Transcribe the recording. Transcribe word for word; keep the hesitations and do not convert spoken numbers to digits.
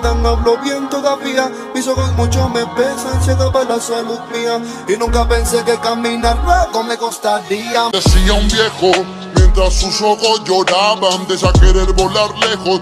No hablo bien todavía, mis ojos mucho me pesan, se daba la salud mía. Y nunca pensé que caminar luego me costaría. Decía un viejo, mientras sus ojos lloraban, de ya querer volar lejos.